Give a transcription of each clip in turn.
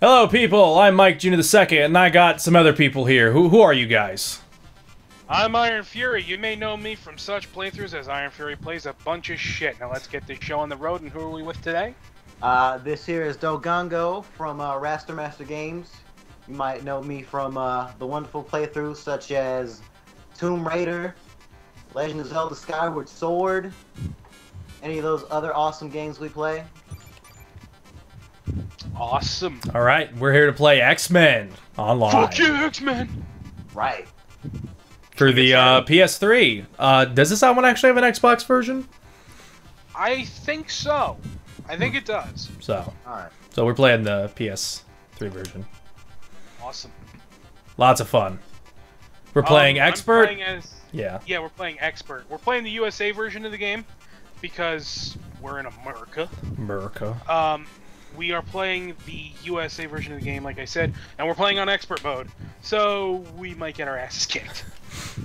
Hello, people. I'm Mike Junior the II, and I got some other people here. Who are you guys? I'm Iron Fury. You may know me from such playthroughs as Iron Fury Plays a Bunch of Shit. Now let's get this show on the road, and who are we with today? This here is Dogango from Raster Master Games. You might know me from the wonderful playthroughs such as Tomb Raider, Legend of Zelda Skyward Sword, any of those other awesome games we play. Awesome. All right, we're here to play X-Men online. Fuck you, X-Men. Right. For the PS3. Does this one actually have an Xbox version? I think so. I think it does. So. All right. So we're playing the PS3 version. Awesome. Lots of fun. We're playing Expert. Playing as, yeah, we're playing Expert. We're playing the USA version of the game because we're in America. We are playing the USA version of the game, like I said, and we're playing on expert mode, so we might get our asses kicked.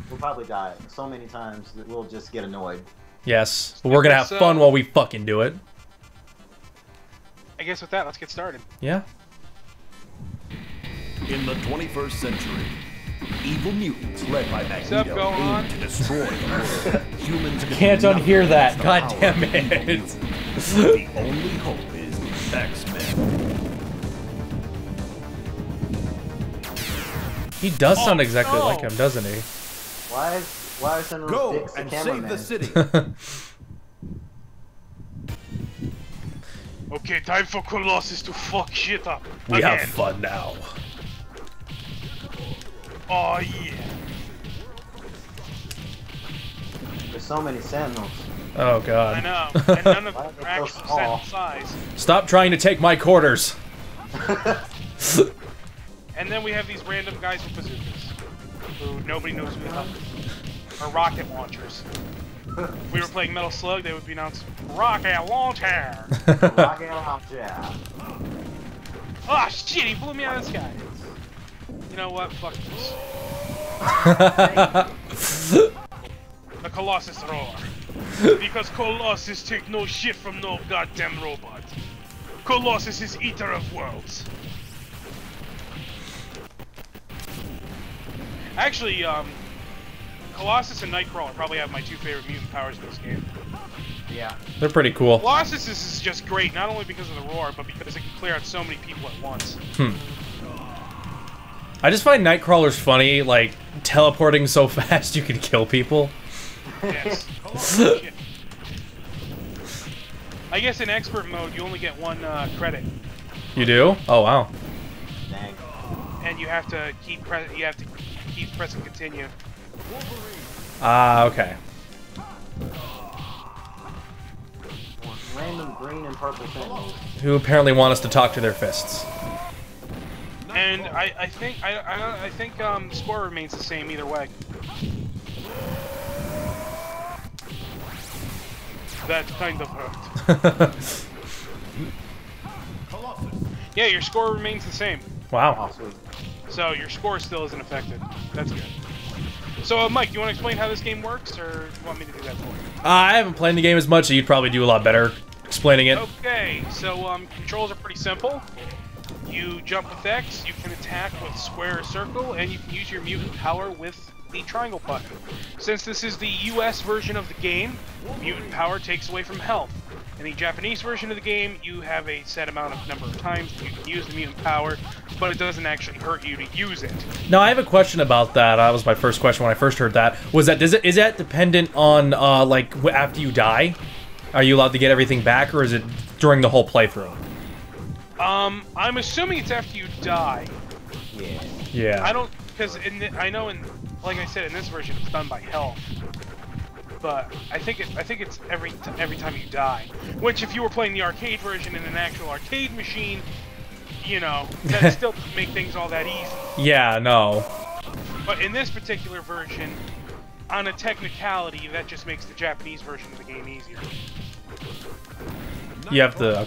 We'll probably die so many times that we'll just get annoyed. Yes, but we're going to have fun while we fucking do it. I guess with that, let's get started. Yeah. In the 21st century, evil mutants led by Magneto aim to destroy the world. Humans can't unhear that, god damn it. The only hope is X-Men. He does sound exactly like him, doesn't he? Why is General Go and save the city. Okay, time for Colossus to fuck shit up. We have fun now. Oh yeah. There's so many sentinels. Oh god. I know, and none of them are actually sentinel size. Stop trying to take my quarters. And then we have these random guys with bazookas, who nobody knows who the hell is. Or rocket launchers. If we were playing Metal Slug, they would be announced, rocket launcher! Rocket launcher. Oh shit, he blew me out of the sky. You know what, fuck this. The Colossus roar. Because Colossus take no shit from no goddamn robot. Colossus is eater of worlds. Actually, Colossus and Nightcrawler probably have my two favorite mutant powers in this game. Yeah. They're pretty cool. Colossus is just great, not only because of the roar, but because it can clear out so many people at once. I just find Nightcrawler's funny, like, teleporting so fast you can kill people. Yes. Shit. I guess in expert mode you only get one credit. You do? Oh wow. Dang. And you have to keep pressing continue. Ah, okay. Random green and purple sentinels. Who apparently want us to talk to their fists. And I think score remains the same either way. That kind of hurt. Yeah, your score remains the same. Wow. So your score still isn't affected. That's good. So, Mike, you want to explain how this game works, or you want me to do that for you? I haven't played the game as much, so you'd probably do a lot better explaining it. Okay, so controls are pretty simple. You jump with X, you can attack with square or circle, and you can use your mutant power with the triangle button. Since this is the US version of the game, mutant power takes away from health. In the Japanese version of the game, you have a set amount of number of times you can use the mutant power, but it doesn't actually hurt you to use it. Now, I have a question about that. That was my first question when I first heard that. Was that is that dependent on like after you die? Are you allowed to get everything back, or is it during the whole playthrough? I'm assuming it's after you die. Yeah. Yeah. I don't because I know in. Like I said, in this version, it's done by health, but I think it's every time you die. Which, if you were playing the arcade version in an actual arcade machine, you know, that still doesn't make things all that easy. Yeah, no. But in this particular version, on a technicality, that just makes the Japanese version of the game easier. You have to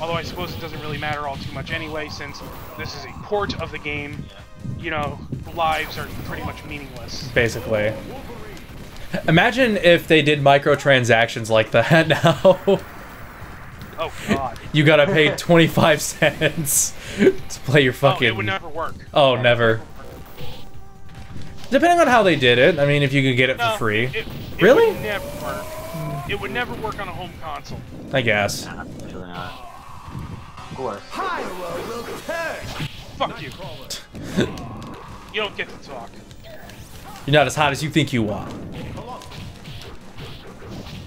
Although I suppose it doesn't really matter all too much anyway, since this is a port of the game, you know, lives are pretty much meaningless. Basically. Imagine if they did microtransactions like that now. Oh God! You gotta pay 25 cents to play your fucking. Oh, it would never work. Oh, never. Depending on how they did it, I mean, if you could get it for free. It really? Would never work. It would never work on a home console. I guess. Nah, really not. Of course. Fuck you. You don't get to talk. You're not as hot as you think you are.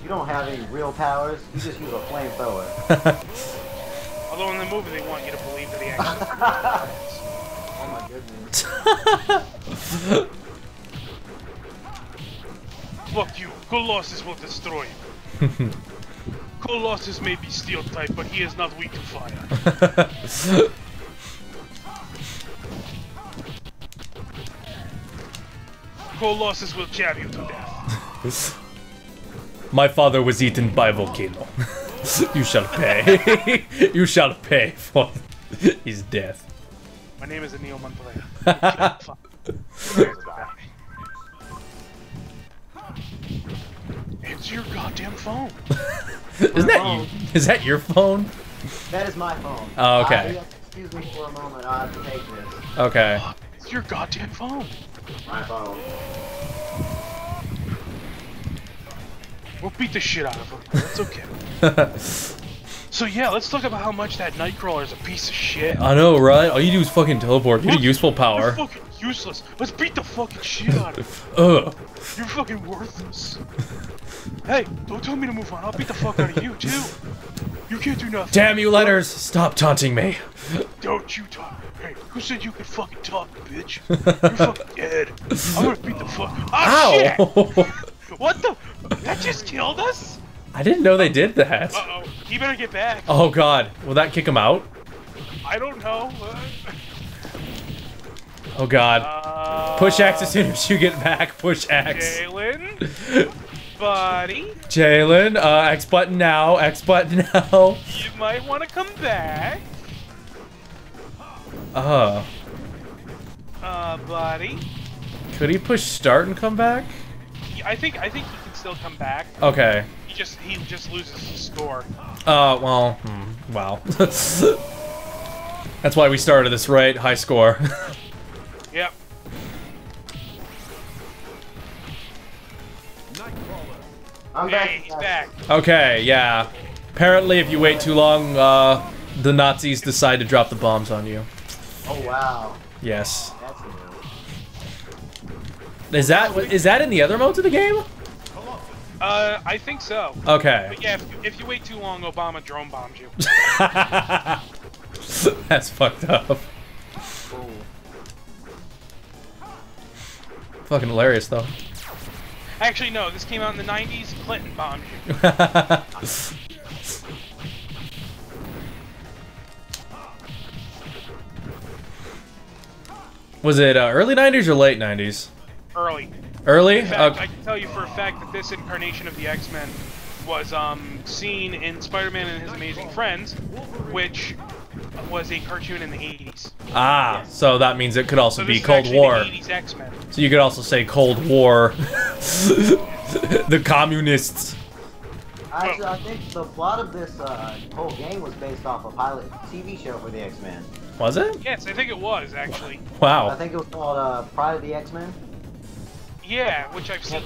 You don't have any real powers. You just use a flamethrower. Although in the movie they want you to believe that he actually. Oh my goodness. Fuck you. Colossus will destroy you. Colossus may be steel type, but he is not weak to fire. Colossus will jab you to death. My father was eaten by a volcano. You shall pay. You shall pay for his death. My name is Anil Mantalea. It's your goddamn phone. Is that your phone? That is my phone. Oh, okay. Excuse me for a moment. I have to take this. Okay. It's your goddamn phone. My phone. We'll beat the shit out of him. That's okay. So yeah, let's talk about how much that Nightcrawler is a piece of shit. I know, right? All you do is fucking teleport. You're a useful power. You're fucking useless. Let's beat the fucking shit out of him. Ugh. You're fucking worthless. Hey, don't tell me to move on. I'll beat the fuck out of you, too. You can't do nothing. Damn you, Letters. Stop taunting me. Don't you talk. Hey, who said you could fucking talk, bitch? You're fucking dead. I'm gonna beat the fuck. Oh, shit! What the? That just killed us? I didn't know they did that. Uh-oh. He better get back. Oh, God. Will that kick him out? I don't know. Oh, God. Push X as soon as you get back. Push X. Jalen? Buddy? Jalen, X button now. X button now. You might want to come back. Buddy? Could he push start and come back? I think he can still come back. Okay. He just loses his score. Well, wow. That's why we started this, right? High score. Yep. I'm back. Hey, he's back. Okay, yeah. Apparently, if you wait too long, the Nazis decide to drop the bombs on you. Oh wow. Yes. That's amazing. Is that in the other modes of the game? I think so. Okay. But yeah, if you wait too long, Obama drone bombs you. That's fucked up. Cool. Fucking hilarious though. Actually, no. This came out in the 90s. Clinton bombed you. Was it early 90s or late 90s? Early. Early? In fact, I can tell you for a fact that this incarnation of the X-Men was seen in Spider-Man and His Amazing Friends, which was a cartoon in the 80s. Ah, yes. So that means it could also be Cold War. The 80s X-Men. So you could also say Cold War. The communists. Actually, I think the plot of this whole game was based off a pilot TV show for the X-Men. Was it? Yes, I think it was, actually. Wow. I think it was called Pride of the X-Men. Yeah, which I've seen.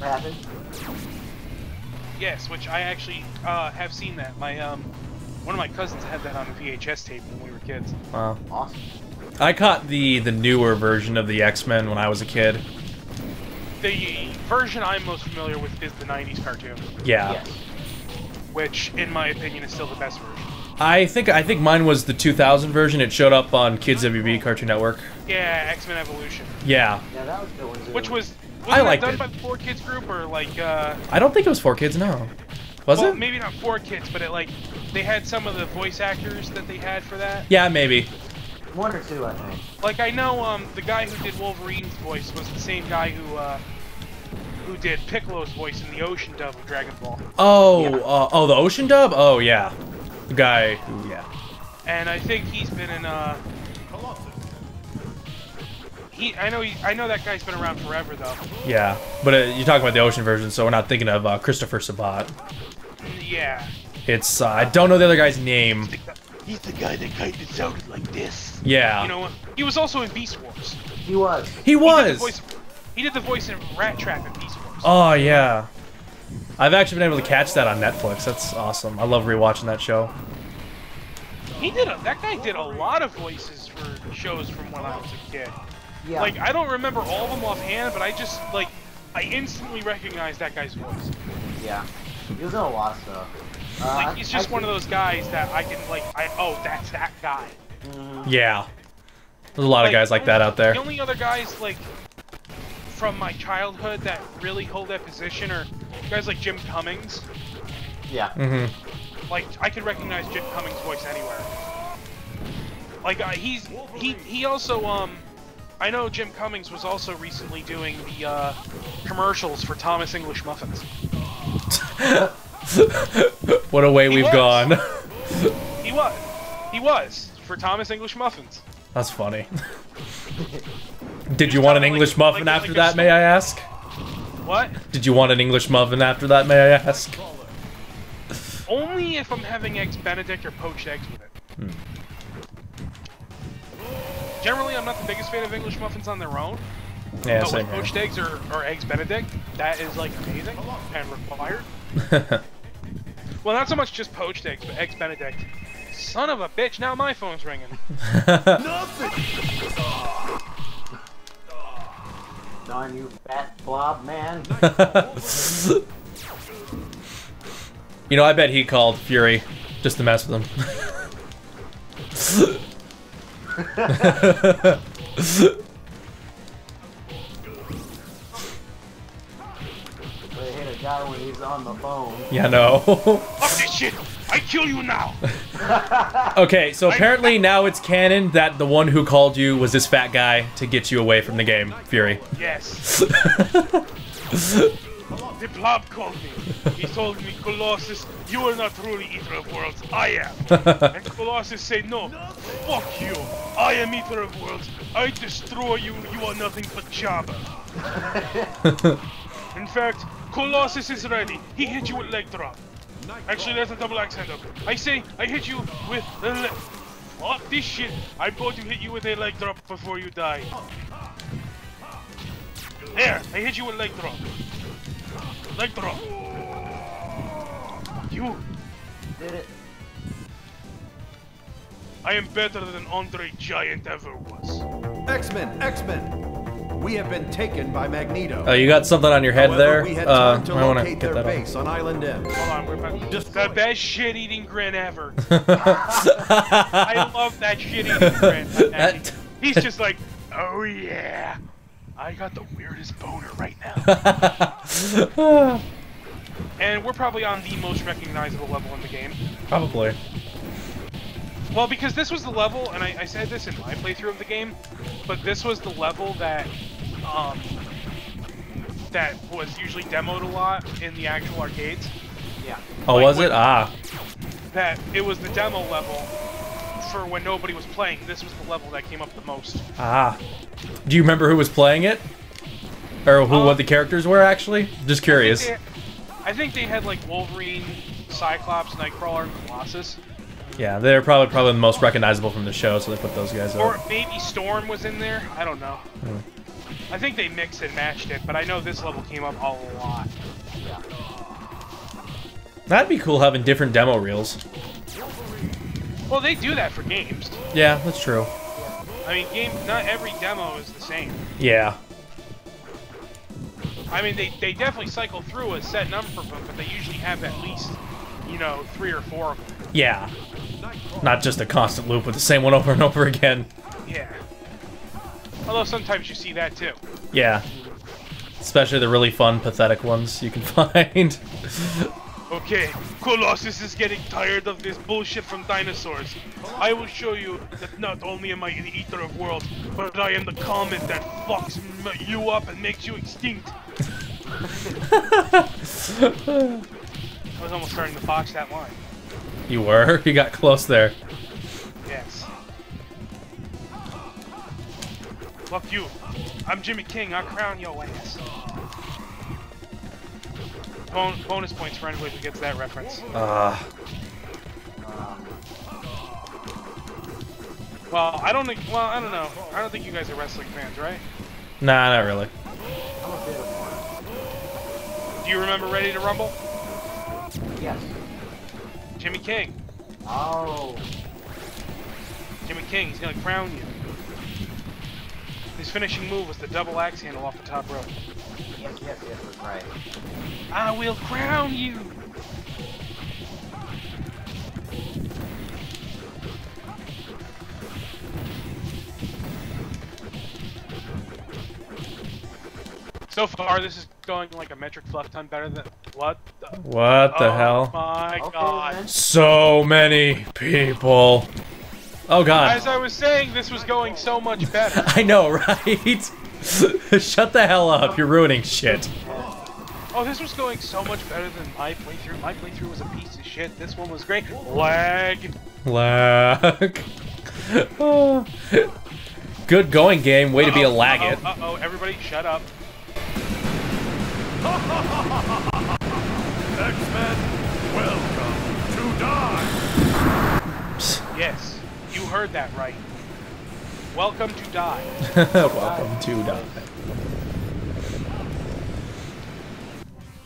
Yes, which I actually have seen that. My one of my cousins had that on a VHS tape when we were kids. Wow, awesome! I caught the newer version of the X-Men when I was a kid. The version I'm most familiar with is the '90s cartoon. Yeah, yes. Which, in my opinion, is still the best version. I think mine was the 2000 version. It showed up on Kids WB Cartoon Network. Yeah, X-Men Evolution. Yeah. Yeah, that was the one. Which was. Wasn't I liked it. Done by the 4Kids group or like? I don't think it was 4Kids. No, was it? Maybe not 4Kids, but it like they had some of the voice actors that they had for that. Yeah, maybe. One or two, I think. Like I know the guy who did Wolverine's voice was the same guy who did Piccolo's voice in the Ocean dub of Dragon Ball. Oh, yeah. Oh, the Ocean dub. Oh yeah, the guy. Who, yeah. And I think he's been in I know that guy's been around forever though. Yeah, but you're talking about the Ocean version, so we're not thinking of Christopher Sabat. Yeah. It's, I don't know the other guy's name. He's the guy that kind of sounded like this. Yeah. You know what? He was also in Beast Wars. He was. He was! He did the voice in Rat Trap in Beast Wars. Oh, yeah. I've actually been able to catch that on Netflix. That's awesome. I love rewatching that show. He did a, that guy did a lot of voices for shows from when I was a kid. Yeah. Like, I don't remember all of them offhand, but I just, like, I instantly recognized that guy's voice. Yeah. He was in a lot of stuff. Like, he's just one of those guys that I can, like, oh, that's that guy. Yeah. There's a lot of guys like that out there. The only other guys, like, from my childhood that really hold that position are guys like Jim Cummings. Yeah. Mm-hmm. Like, I could recognize Jim Cummings' voice anywhere. Like, he also, I know Jim Cummings was also recently doing the, commercials for Thomas English Muffins. What a way we've gone. He was for Thomas English Muffins. That's funny. Did you want an English muffin after that, may I ask? What? Did you want an English muffin after that, may I ask? Only if I'm having eggs Benedict or poached eggs with it. Hmm. Generally, I'm not the biggest fan of English muffins on their own. Yeah, but with poached eggs or eggs Benedict, that is like amazing and required. Well, not so much just poached eggs, but eggs Benedict. Son of a bitch! Now my phone's ringing. Nothing. Darn you, fat blob man. You know, I bet he called Fury just to mess with him. They hit a guy when he's on the phone. Yeah, no. Fuck this shit. I kill you now. Okay, so apparently now it's canon that the one who called you was this fat guy to get you away from the game, Fury. Yes. The blob called me. He told me, Colossus, you are not truly Eater of Worlds. I am. And Colossus said, no, fuck you. I am Eater of Worlds. I destroy you. You are nothing but Jabba. In fact, Colossus is ready. He hit you with leg drop. Actually, that's a double axe handle. I say, I hit you with the left. Fuck this shit. I'm going to hit you with a leg drop before you die. There, I hit you with leg drop. Leg drop. You did it. I am better than Andre Giant ever was. X-Men, X-Men. We have been taken by Magneto. Oh, you got something on your head there? I want to get that base on Island M. Hold on, we're about to just the best shit-eating grin ever. I love that shit-eating grin. He's just like, oh yeah. I got the weirdest boner right now. And we're probably on the most recognizable level in the game. Probably. Well, because this was the level, and I said this in my playthrough of the game, but this was the level that that was usually demoed a lot in the actual arcades. Yeah. Oh, like was it? Ah. That it was the demo level for when nobody was playing. This was the level that came up the most. Ah. Do you remember who was playing it? Or who what the characters were, actually? Just curious. I think they had, like, Wolverine, Cyclops, Nightcrawler, and Colossus. Yeah, they're probably the most recognizable from the show, so they put those guys up. Or maybe Storm was in there? I don't know. Mm. I think they mixed and matched it, but I know this level came up a lot. Yeah. That'd be cool having different demo reels. Well, they do that for games. Yeah, that's true. I mean, not every demo is the same. Yeah. I mean, they definitely cycle through a set number of them, but they usually have at least, you know, 3 or 4 of them. Yeah. Not just a constant loop with the same one over and over again. Yeah. Although sometimes you see that, too. Yeah. Especially the really fun, pathetic ones you can find. Okay, Colossus is getting tired of this bullshit from dinosaurs. I will show you that not only am I the Eater of Worlds, but I am the comet that fucks you up and makes you extinct. I was almost starting to botch that line. You were? You got close there. Yes. Fuck you. I'm Jimmy King. I'll crown your ass. Bonus points for anybody who gets that reference. Well, I don't think. Well, I don't know. I don't think you guys are wrestling fans, right? Nah, not really. Do you remember Ready to Rumble? Yes. Jimmy King. Oh. Jimmy King. He's gonna crown you. His finishing move was the double axe handle off the top rope. Yes, yes, yes, right. I will crown you. So far, this is going like a metric fuck ton better than what the hell? Oh my god! So many people. Oh god! As I was saying, this was going so much better. I know, right? Shut the hell up! You're ruining shit. Oh, this was going so much better than my playthrough. My playthrough was a piece of shit. This one was great. Lag. Lag. Oh. Good going, game. Way to be a laggard. Uh oh! Everybody, shut up. X-Men, welcome to die! Yes, you heard that right. Welcome to die. Welcome to die.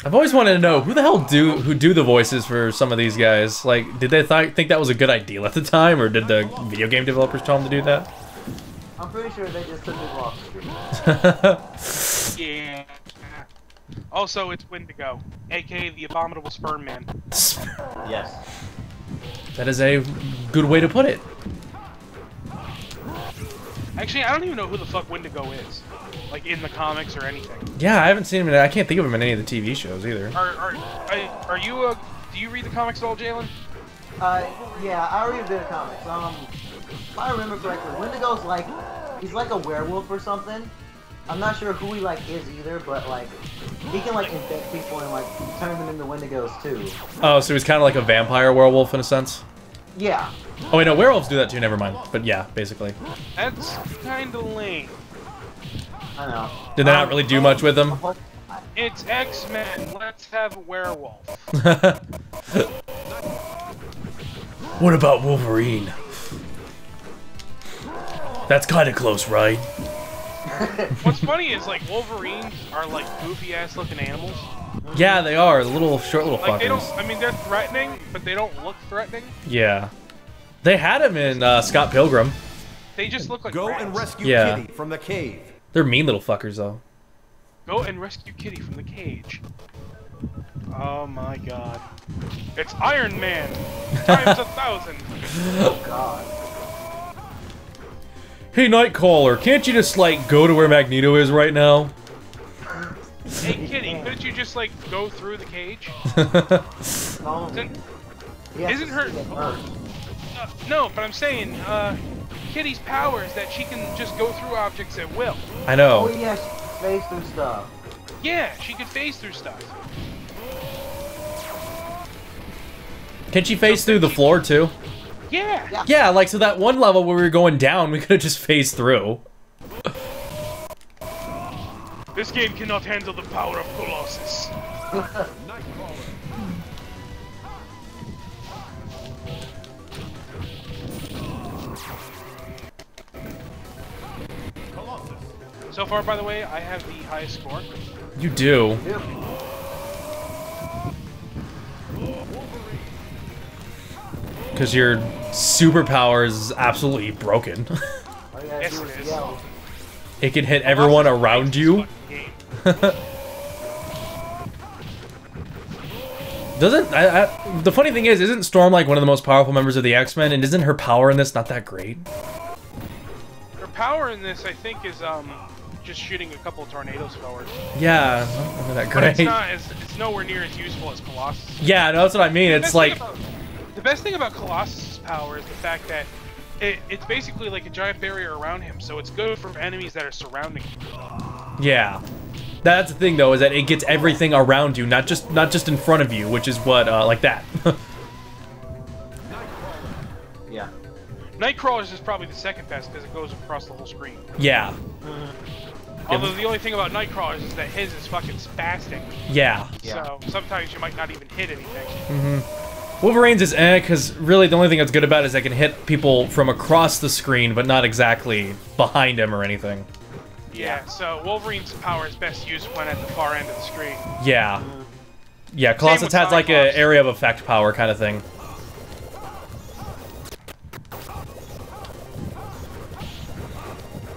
I've always wanted to know who the hell do the voices for some of these guys. Like, did they think that was a good idea at the time, or did the video game developers tell them to do that? I'm pretty sure they just took it off. Yeah. Also, it's Wendigo, aka the Abominable Sperm Man. Yes. That is a good way to put it. Actually, I don't even know who the fuck Wendigo is. Like, in the comics or anything. Yeah, I haven't seen him in, I can't think of him in any of the TV shows either. Are you a... Do you read the comics at all, Jalen? Yeah, I read a bit of comics. If I remember correctly, Wendigo's like... He's like a werewolf or something. I'm not sure who he, like, is either, but, like, he can, like, infect people and, like, turn them into Wendigos, too. Oh, so he's kind of like a vampire werewolf, in a sense? Yeah. Oh, wait, no, werewolves do that, too, never mind. But, yeah, basically. That's kind of lame. I know. Did they not really do much with them? It's X-Men. Let's have a werewolf. What about Wolverine? That's kind of close, right? What's funny is, like, Wolverines are, like, goofy-ass looking animals. Yeah, they are. Little, short little fuckers. Like, they don't, I mean, they're threatening, but they don't look threatening. Yeah. They had him in Scott Pilgrim. They just look like Go and rescue Kitty from the cave. They're mean little fuckers, though. Go and rescue Kitty from the cage. Oh, my God. It's Iron Man! Times 1,000! Oh, God. Hey, Nightcrawler, can't you just, like, go to where Magneto is right now? Hey, Kitty, couldn't you just, like, go through the cage? Isn't her... no, but I'm saying, Kitty's power is that she can just go through objects at will. I know. Oh, yeah, she can phase through stuff. Yeah, she can phase through stuff. Can she phase through the floor, too? Yeah. Yeah, like, so that one level where we were going down, we could have just phased through. This game cannot handle the power of Colossus. So far, by the way, I have the highest score. You do. Yeah. Because your superpower is absolutely broken. Oh, yeah, yes, it is. It can hit everyone around you. Doesn't the funny thing is, isn't Storm like one of the most powerful members of the X-Men, and isn't her power in this not that great? Her power in this, I think, is just shooting a couple of tornadoes forward. Yeah, not that great. But it's not as, it's nowhere near as useful as Colossus. Yeah, no, that's what I mean. It's like. The best thing about Colossus' power is the fact that it's basically like a giant barrier around him, so it's good for enemies that are surrounding him. Yeah, that's the thing though, is that it gets everything around you, not just in front of you, which is what like that. Yeah, Nightcrawler's is probably the second best because it goes across the whole screen. Yeah. Although the only thing about Nightcrawlers is that his is fucking spastic. Yeah. So sometimes you might not even hit anything. Mm-hmm. Wolverine's is eh, because really the only thing that's good about it is they can hit people from across the screen, but not exactly behind him or anything. Yeah, so Wolverine's power is best used when at the far end of the screen. Yeah. Yeah, Colossus has like an area of effect power kind of thing.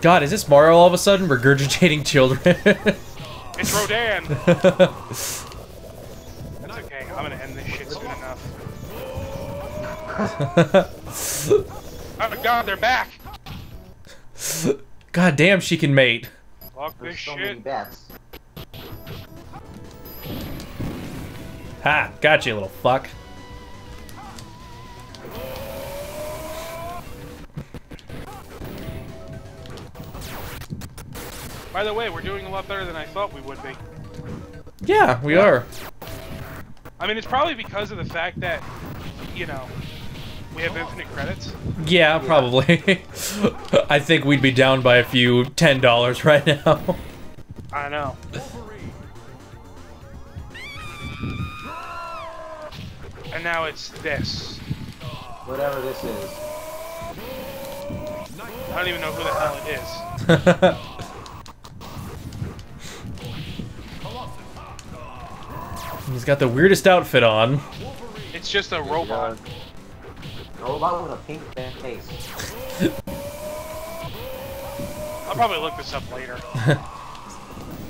God, is this Mario all of a sudden regurgitating children? It's Rodan! That's okay, I'm gonna end this shit soon enough. Oh my god, they're back! God damn, she can mate. Fuck this shit. Ha! Got you, little fuck. By the way, we're doing a lot better than I thought we would be. Yeah, we are. I mean, it's probably because of the fact that, you know, we have infinite credits. Yeah, probably. I think we'd be down by a few $10 right now. I know. And now it's this. Whatever this is. I don't even know who the hell it is. He's got the weirdest outfit on. It's just a robot. Robot with a pink face. I'll probably look this up later.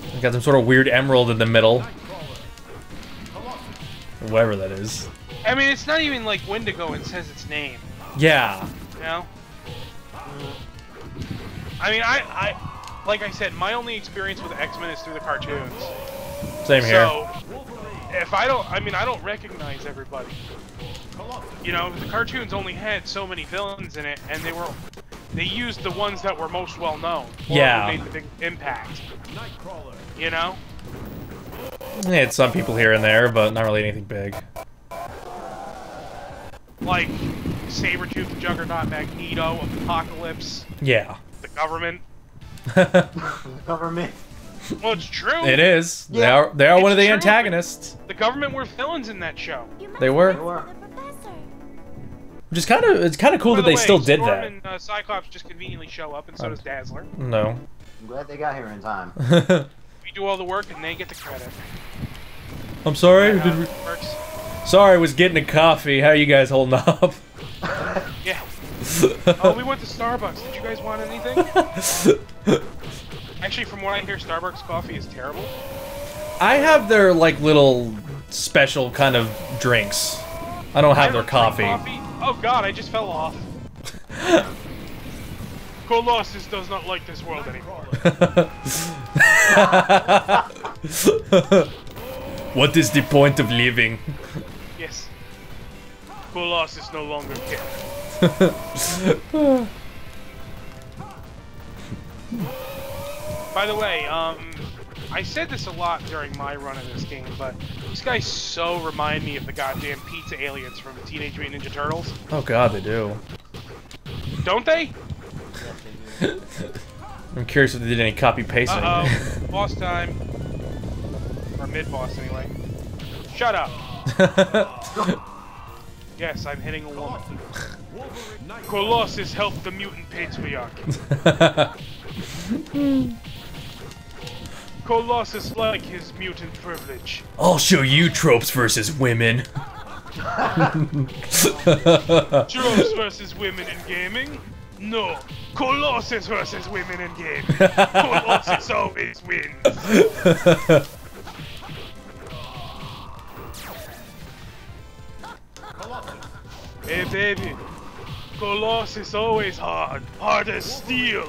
He's got some sort of weird emerald in the middle. Whatever that is. I mean, it's not even like Wendigo and says its name. Yeah. You know? I mean, I like I said, my only experience with X-Men is through the cartoons. Same here. So, if I don't, I mean, I don't recognize everybody. You know, the cartoons only had so many villains in it, and they used the ones that were most well known. Yeah. Who made the big impact. Nightcrawler. You know? They had some people here and there, but not really anything big. Like Sabretooth, Juggernaut, Magneto, Apocalypse. Yeah. The government. The government. Well, it's true. It is. Yeah. They are one of the antagonists. The government were villains in that show. They were. Which is kind of cool that they still did that. Storm and Cyclops just conveniently show up, and so does Dazzler. No. I'm glad they got here in time. We do all the work, and they get the credit. I'm sorry. Sorry, I was getting a coffee. How are you guys holding up? Yeah. Oh, we went to Starbucks. Did you guys want anything? Actually, from what I hear, Starbucks coffee is terrible. I have their, like, little special kind of drinks. I don't have their coffee. Oh god, I just fell off. Colossus does not like this world anymore. What is the point of living? Yes. Colossus no longer cares. By the way, I said this a lot during my run of this game, but these guys so remind me of the goddamn pizza aliens from Teenage Mutant Ninja Turtles. Oh god, they do. Don't they? I'm curious if they did any copy-pasting. Uh-oh. Boss time. Or mid-boss, anyway. Shut up. Yes, I'm hitting a woman. Colossus helped the mutant patriarch. Colossus like his mutant privilege. I'll show you tropes versus women. Tropes versus women in gaming? No. Colossus versus women in gaming. Colossus always wins. Hey baby, Colossus always hard. Hard as steel.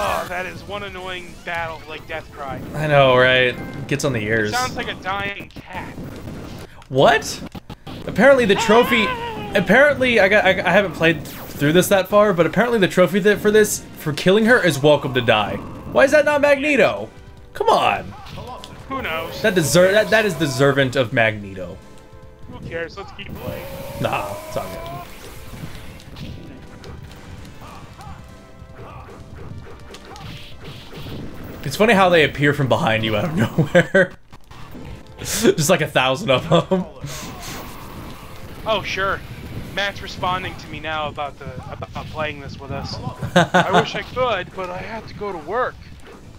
Oh, that is one annoying battle, like death cry. I know, right? It gets on the ears. It sounds like a dying cat. What? Apparently the trophy. Apparently, I haven't played through this that far, but apparently the trophy for this, for killing her, is welcome to die. Why is that not Magneto? Come on. Who knows? That is deservant of Magneto. Who cares? Let's keep playing. Nah, it's all good. It's funny how they appear from behind you out of nowhere. Just like 1,000 of them. Oh, sure. Matt's responding to me now about playing this with us. I wish I could, but I had to go to work.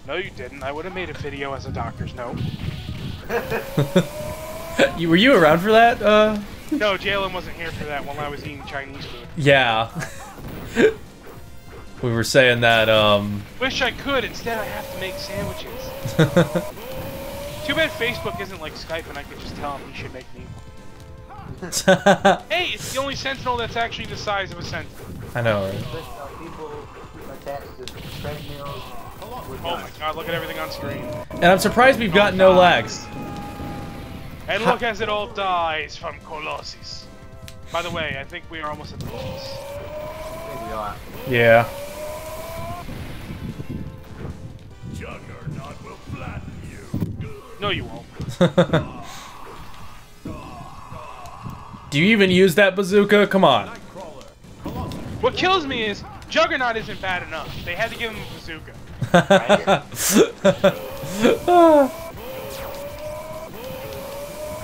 No, you didn't. I would have made a video as a doctor's note. Were you around for that? No, Jalen wasn't here for that while I was eating Chinese food. Yeah. We were saying that, wish I could. Instead, I have to make sandwiches. Too bad Facebook isn't like Skype and I could just tell him he should make me. Hey, it's the only sentinel that's actually the size of a sentinel. I know, right? Oh my god, look at everything on screen. And I'm surprised we've got no lags. And look as it all dies from Colossus. By the way, I think we are almost at the boss. Yeah. Juggernaut will flatten you. No, you won't. Do you even use that bazooka? Come on. What kills me is Juggernaut isn't bad enough. They had to give him a bazooka. Right?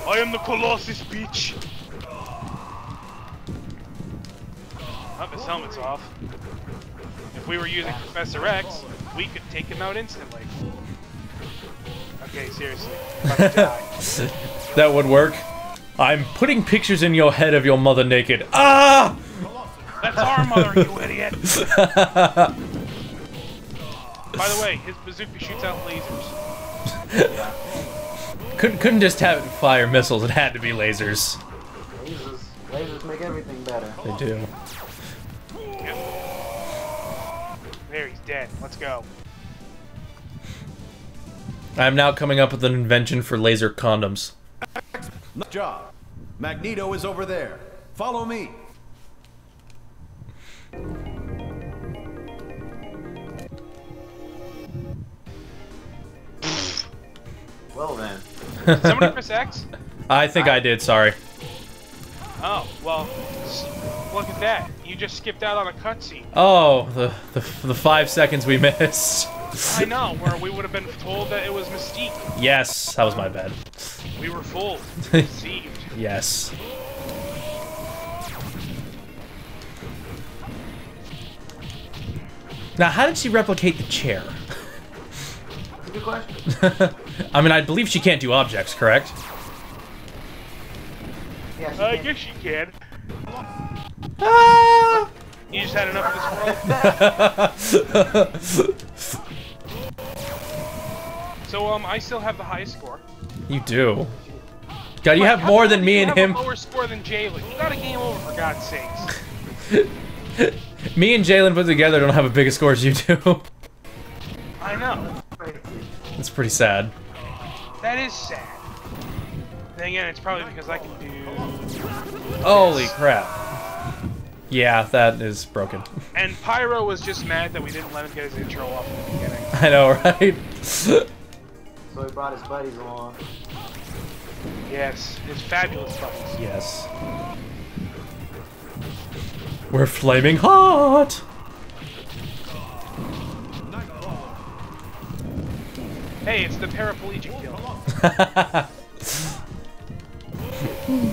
I am the Colossus, bitch. Oh, his helmet's off. If we were using Professor X, we could take him out instantly. Okay, seriously. That would work. I'm putting pictures in your head of your mother naked. Ah! That's our mother, you idiot! By the way, his bazooka shoots out lasers. Yeah. Couldn't just have it fire missiles, it had to be lasers. Lasers make everything better. They do. Yep. There, he's dead. Let's go. I'm now coming up with an invention for laser condoms. Nice job. Magneto is over there. Follow me. Well then. Did somebody press X? I think I did, sorry. Oh, well, look at that. You just skipped out on a cutscene. Oh, the 5 seconds we missed. I know, where we would have been told that it was Mystique. Yes, that was my bad. We were fooled. Deceived. Yes. Now, how did she replicate the chair? Good question. I mean, I believe she can't do objects, correct? Yeah, she I guess she can. Ah! You just had enough of this world? So, I still have the highest score. You do. God, you have more than me and him. You have a lower score than Jalen. You got a game over, for God's sakes. Me and Jalen put together don't have a bigger score as you do. I know. It's pretty sad. That is sad. Then again, it's probably because I can do... Holy crap. Yeah, that is broken. And Pyro was just mad that we didn't let him get his intro off in the beginning. I know, right? So he brought his buddies along. Yes, his fabulous buddies. Yes. We're flaming hot! Hey, it's the paraplegic guild.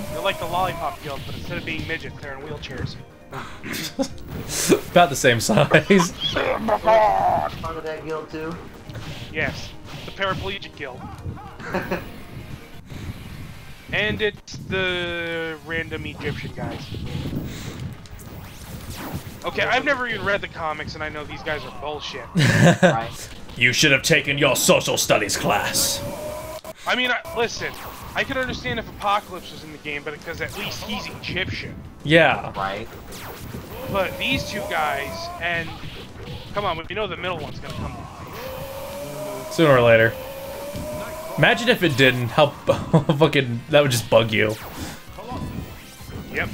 They're like the lollipop guild, but instead of being midgets, they're in wheelchairs. About the same size. Part of that guild too? Yes. The paraplegic guild. And it's the random Egyptian guys. Okay, I've never even read the comics, and I know these guys are bullshit. Right? You should have taken your social studies class. I mean, listen, I could understand if Apocalypse was in the game, but because at least he's Egyptian. Yeah. Right. But these two guys, and come on, we know the middle one's gonna come. Sooner or later. Imagine if it didn't. How fucking that would just bug you. Yep.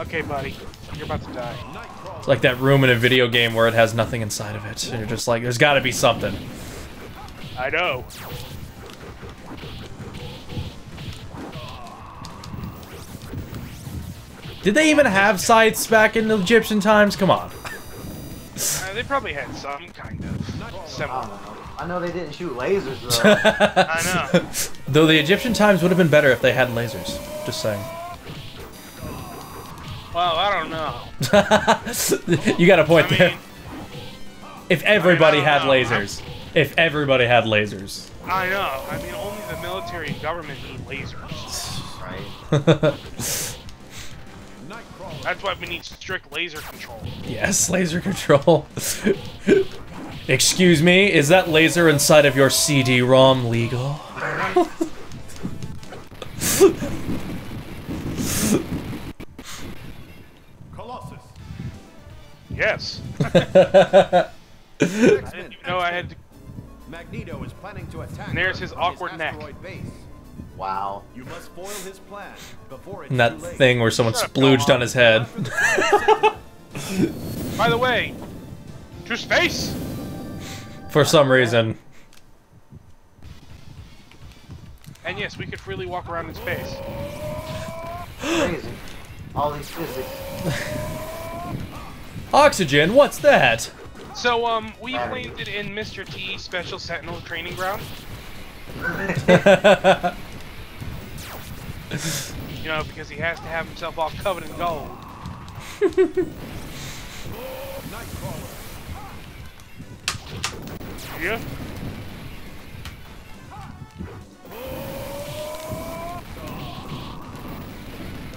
Okay, buddy. You're about to die. It's like that room in a video game where it has nothing inside of it. And you're just like, there's gotta be something. I know. Did they even have scythes back in the Egyptian times? Come on. They probably had some kind of similar. I know they didn't shoot lasers, though. I know. Though the Egyptian times would have been better if they had lasers. Just saying. Well, I don't know. You got a point there. Mean, if everybody had lasers. If everybody had lasers. I know. I mean, only the military and government need lasers. Right? That's why we need strict laser control. Yes, laser control. Excuse me, is that laser inside of your CD-ROM legal? Colossus. Yes. I didn't even know I had to... Magneto is planning to attack. And there's his awkward neck. Wow. You must foil his plan before it's that thing where someone splooged on his head. By the way, to space! For some reason. And yes, we could freely walk around in space. Crazy. All these physics. Oxygen, what's that? So, we landed in Mr. T's Special Sentinel Training Ground. You know, because he has to have himself all covered in gold. Nightcrawler. Yeah.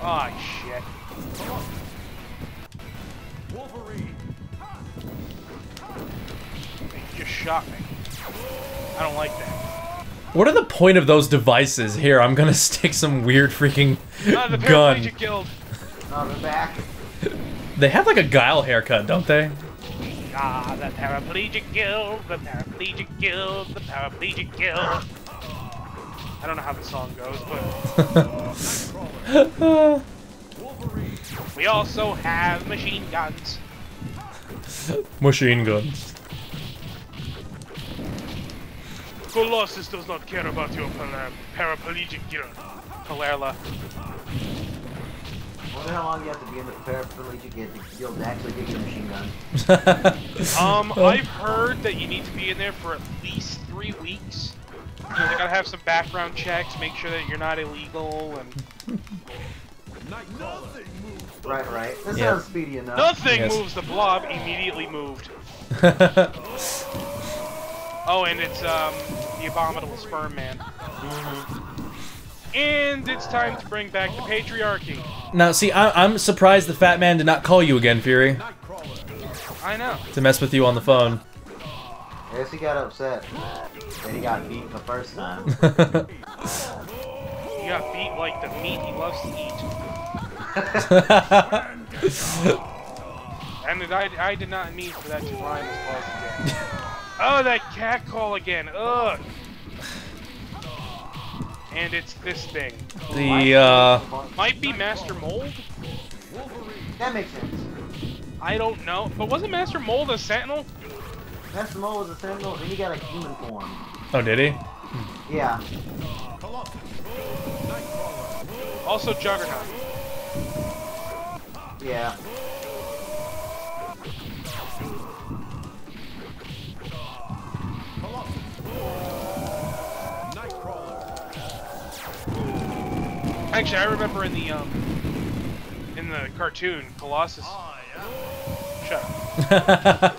Ah, shit. Wolverine. He just shot me. I don't like that. What are the point of those devices? Here, I'm gonna stick some weird freaking the gun. The back. They have like a Guile haircut, don't they? Ah, the paraplegic guild, the paraplegic guild, the paraplegic guild. I don't know how the song goes, but... We also have machine guns. Machine guns. Colossus does not care about your paraplegic gear, Kalerla. Well, how long do you have to be in the paraplegic guild to actually get your machine gun? I've heard that you need to be in there for at least 3 weeks. You know, they gotta have some background checks, make sure that you're not illegal, and... Right, right. That sounds speedy enough. Nothing moves. The blob immediately moved. Oh, and it's, the abominable sperm man. And it's time to bring back the patriarchy. Now, see, I'm surprised the fat man did not call you again, Fury. I know. To mess with you on the phone. I guess he got upset. And he got beat the first time. He got beat like the meat he loves to eat. And I did not mean for that to rhyme as well as it did. Oh, that cat call again. Ugh. And it's this thing. The, might be Master Mold? That makes sense. I don't know. But wasn't Master Mold a sentinel? Master Mold was a sentinel, and he got a human form. Oh, did he? Yeah. Also Juggernaut. Yeah. Actually, I remember in the cartoon, Colossus... Shut up.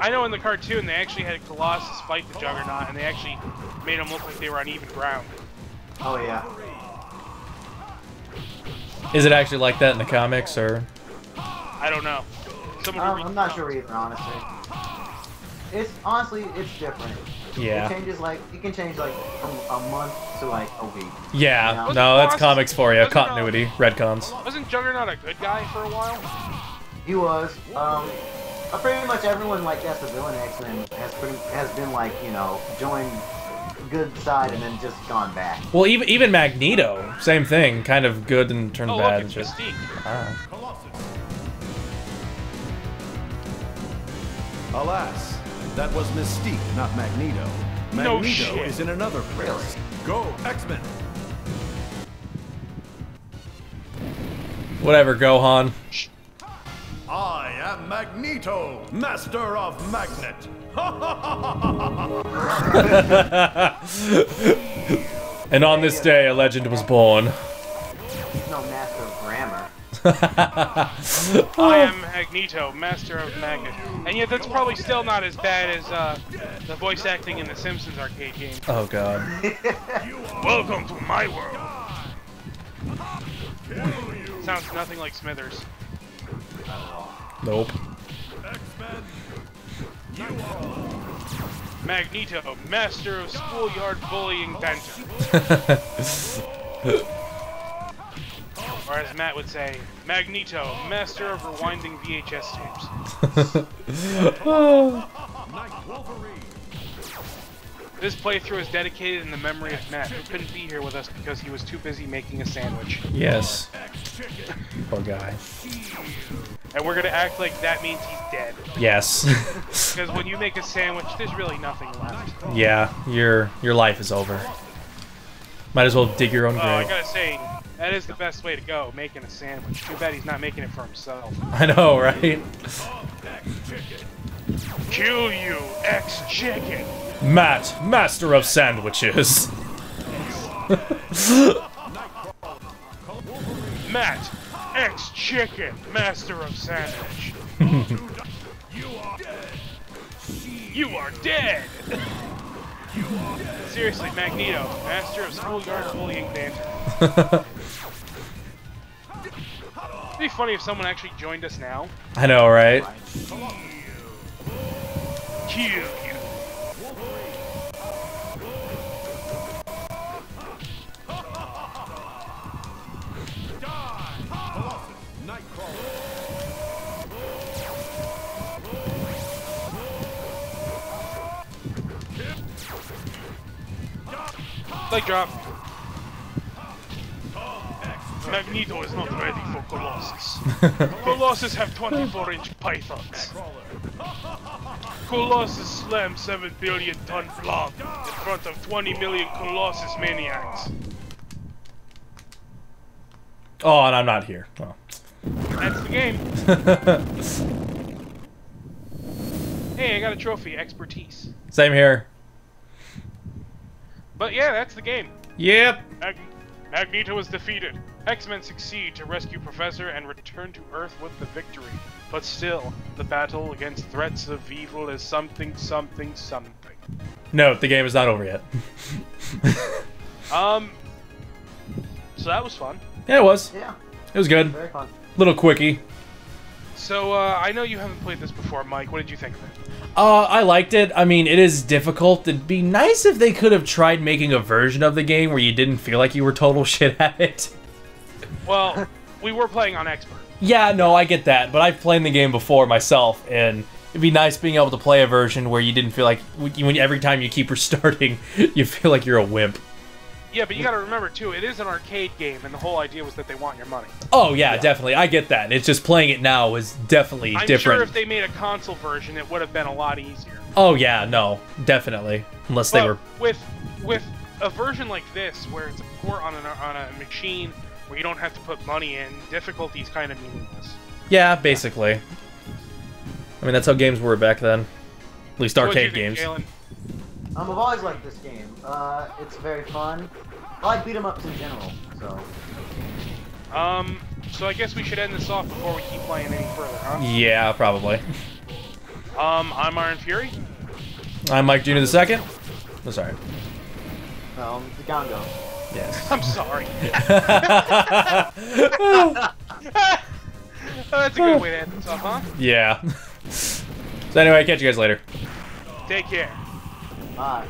I know in the cartoon, they actually had Colossus fight the Juggernaut, and they actually made him look like they were on even ground. Oh, yeah. Is it actually like that in the comics, or...? I don't know. I'm not sure either, honestly. It's... Honestly, it's different. Yeah. It changes like you can change like from a month to like a week. Yeah, you know? No, that's comics for you. Continuity, retcons. Wasn't Juggernaut a good guy for a while? He was. Pretty much everyone like that's the villain X-Men has been like, you know, joined good side and then just gone back. Well, even Magneto, same thing, kind of good and turned bad. Look, it's Mystique. Alas. That was Mystique, not Magneto. Magneto is in another place. Go, X-Men! Whatever, Gohan. I am Magneto, master of magnet. And on this day, a legend was born. He's no master of grammar. I am Magneto, master of magnet. And yet that's probably still not as bad as the voice acting in the Simpsons arcade game. Oh god. Welcome to my world. Sounds nothing like Smithers. Nope. Magneto, master of schoolyard bullying banter. Or as Matt would say, Magneto, master of rewinding VHS tapes. This playthrough is dedicated in the memory of Matt, who couldn't be here with us because he was too busy making a sandwich. Yes. Poor guy. And we're gonna act like that means he's dead. Yes. Because when you make a sandwich, there's really nothing left. Yeah, your life is over. Might as well dig your own grave. I gotta say, that is the best way to go, making a sandwich. Too bad he's not making it for himself. I know, right? Kill you, X-Chicken! Matt, master of sandwiches. Matt, X-Chicken, master of sandwich. You are dead! Seriously, Magneto, master of schoolyard bullying banter. It'd be funny if someone actually joined us now. I know, right? Kill you. Leg drop. Magneto is not ready for Colossus. Colossus have 24-inch pythons. Colossus slammed 7 billion ton blob in front of 20 million Colossus maniacs. Oh, and I'm not here. Oh. That's the game. Hey, I got a trophy, expertise. Same here. But yeah, that's the game. Yep. Magneto is defeated. X-Men succeed to rescue Professor and return to Earth with the victory. But still, the battle against threats of evil is something. No, the game is not over yet. So that was fun. Yeah, it was. Yeah. It was good. Very fun. Little quickie. So, I know you haven't played this before, Mike. What did you think of it? I liked it. I mean, it is difficult. It'd be nice if they could have tried making a version of the game where you didn't feel like you were total shit at it. Well, we were playing on Expert. Yeah, no, I get that, but I've played the game before myself, and it'd be nice being able to play a version where you didn't feel like, when every time you keep restarting, you feel like you're a wimp. Yeah, but you gotta remember, too, it is an arcade game, and the whole idea was that they want your money. Oh, yeah, definitely. I get that. It's just playing it now is definitely different. I'm sure if they made a console version, it would have been a lot easier. Oh, yeah, no, definitely. Unless they were... With a version like this, where it's a port on a machine where you don't have to put money in, difficulty's kind of meaningless. Yeah, basically. I mean, that's how games were back then. At least arcade games. Jalen? I've always liked this game. It's very fun. I like beat-em-ups in general, so... So I guess we should end this off before we keep playing any further, huh? Yeah, probably. I'm Iron Fury. I'm Mike Junior the II. I'm sorry. Dogango. Yes. I'm sorry. Oh, that's a good way to end this off, huh? Yeah. So anyway, catch you guys later. Take care. Bye.